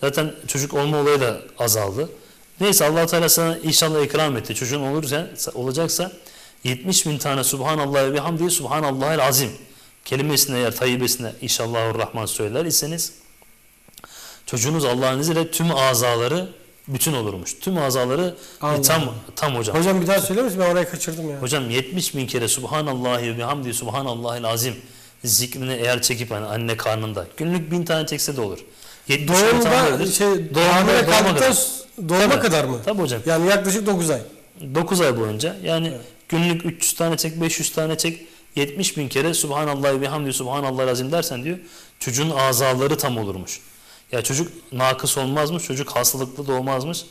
Zaten çocuk olma olayı da azaldı. Neyse, Allah-u Teala sana inşallah ikram etti. Çocuğun olacaksa 70 bin tane Subhanallah ve bihamdihi Subhanallahil azim kelimesine eğer tayyibesine İnşallahurrahman söyler iseniz çocuğunuz Allah'ın izniyle tüm azaları bütün olurmuş. Tüm azaları tam hocam. Hocam bir daha söyler misin? Ben orayı kaçırdım ya. Hocam 70 bin kere Subhanallahi ve bihamdihi Subhanallahil azim zikrini eğer çekip yani anne karnında günlük 1000 tane çekse de olur. Doğuma kadar mı? Tabii hocam. Yani yaklaşık 9 ay. 9 ay boyunca yani evet. Günlük 300 tane çek, 500 tane çek, 70 bin kere Subhanallah ve bihamdihi Subhanallahil azim dersen diyor çocuğun azaları tam olurmuş. Ya çocuk nakıs olmazmış, çocuk hastalıklı doğmazmış.